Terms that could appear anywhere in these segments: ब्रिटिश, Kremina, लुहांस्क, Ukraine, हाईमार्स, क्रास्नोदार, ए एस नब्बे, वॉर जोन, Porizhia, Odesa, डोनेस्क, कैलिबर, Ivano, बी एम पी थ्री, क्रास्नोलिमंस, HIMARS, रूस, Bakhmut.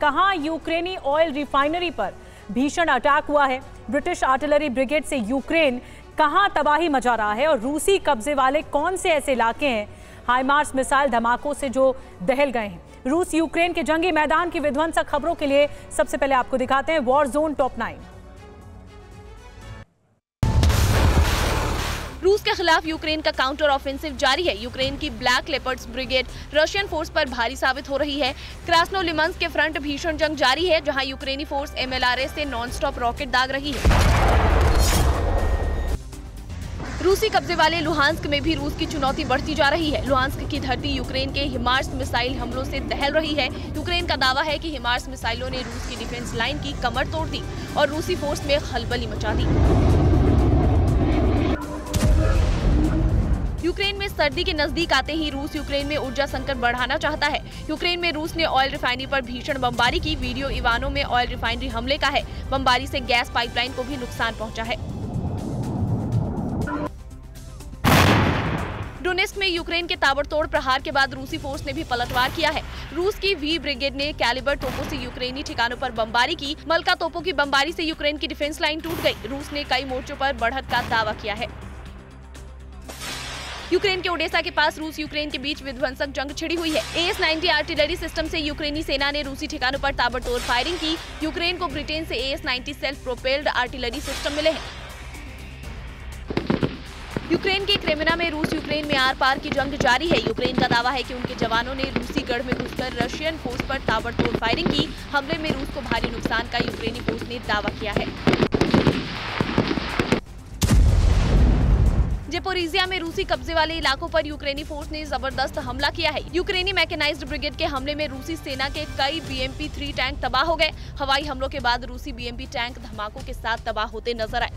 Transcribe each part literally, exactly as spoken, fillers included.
कहां यूक्रेनी oil refinery पर भीषण अटैक हुआ है, ब्रिटिश आर्टिलरी ब्रिगेड से यूक्रेन कहां तबाही मचा रहा है और रूसी कब्जे वाले कौन से ऐसे इलाके हैं हाईमार्स मिसाइल धमाकों से जो दहल गए हैं। रूस यूक्रेन के जंगी मैदान की विध्वंसक खबरों के लिए सबसे पहले आपको दिखाते हैं वॉर जोन टॉप नाइन। रूस के खिलाफ यूक्रेन का काउंटर ऑफेंसिव जारी है। यूक्रेन की black leopards brigade Russian force पर भारी साबित हो रही है। क्रास्नोलिमंस के फ्रंट भीषण जंग जारी है, जहां यूक्रेनी force M L R S से नॉनस्टॉप रॉकेट दाग रही है। रूसी कब्जे वाले लुहांस्क में भी रूस की चुनौती बढ़ती जा रही है। लुहांस्क की धरती यूक्रेन के हिमार्स मिसाइल हमलों से दहल रही है। यूक्रेन का दावा है कि हिमार्स मिसाइलों ने रूस की डिफेंस लाइन की कमर तोड़ दी और रूसी फोर्स में खलबली मचा दी। यूक्रेन में सर्दी के नजदीक आते ही रूस यूक्रेन में ऊर्जा संकट बढ़ाना चाहता है। यूक्रेन में रूस ने ऑयल रिफाइनरी पर भीषण बमबारी की। वीडियो इवानो में ऑयल रिफाइनरी हमले का है। बमबारी से गैस पाइपलाइन को भी नुकसान पहुंचा है। डोनेस्क में यूक्रेन के ताबड़तोड़ प्रहार के बाद रूसी फोर्स ने भी पलटवार किया है। रूस की वी ब्रिगेड ने कैलिबर तोपों से यूक्रेनी ठिकानों पर बमबारी की। मलका तोपों की बमबारी से यूक्रेन की डिफेंस लाइन टूट गई। रूस ने कई मोर्चों पर बढ़त का दावा किया है। यूक्रेन के ओडेसा के पास रूस यूक्रेन के बीच विध्वंसक जंग छिड़ी हुई है। ए एस नब्बे आर्टिलरी सिस्टम से यूक्रेनी सेना ने रूसी ठिकानों पर ताबड़तोड़ फायरिंग की। यूक्रेन को ब्रिटेन से ए एस नब्बे सेल्फ प्रोपेल्ड आर्टिलरी सिस्टम मिले हैं। यूक्रेन के क्रेमिना में रूस यूक्रेन में आर पार की जंग जारी है। यूक्रेन का दावा है कि उनके जवानों ने रूसी गढ़ में घुसकर रशियन फोर्स पर ताबड़तोड़ फायरिंग की। हमले में रूस को भारी नुकसान का यूक्रेनी फोर्स ने दावा किया है। पोरिजिया में रूसी कब्जे वाले इलाकों पर यूक्रेनी फोर्स ने जबरदस्त हमला किया है। यूक्रेनी मैकेनाइज्ड ब्रिगेड के हमले में रूसी सेना के कई बी एम पी थ्री tank तबाह हो गए। हवाई हमलों के बाद रूसी बी एम पी टैंक धमाकों के साथ तबाह होते नजर आए।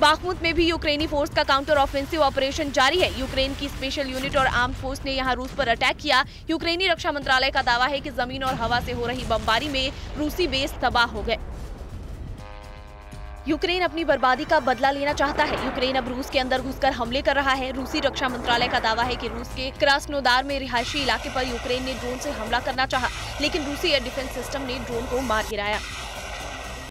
बाखमुत में भी यूक्रेनी फोर्स का काउंटर ऑफेंसिव ऑपरेशन जारी है। यूक्रेन की स्पेशल यूनिट और आर्म फोर्स ने यहाँ रूस पर अटैक किया। यूक्रेनी रक्षा मंत्रालय का दावा है कि जमीन और हवा से हो रही बमबारी में रूसी बेस तबाह हो गए। यूक्रेन अपनी बर्बादी का बदला लेना चाहता है। यूक्रेन अब रूस के अंदर घुसकर हमले कर रहा है। रूसी रक्षा मंत्रालय का दावा है कि रूस के क्रास्नोदार में रिहायशी इलाके पर यूक्रेन ने ड्रोन से हमला करना चाहा, लेकिन रूसी एयर डिफेंस सिस्टम ने ड्रोन को मार गिराया।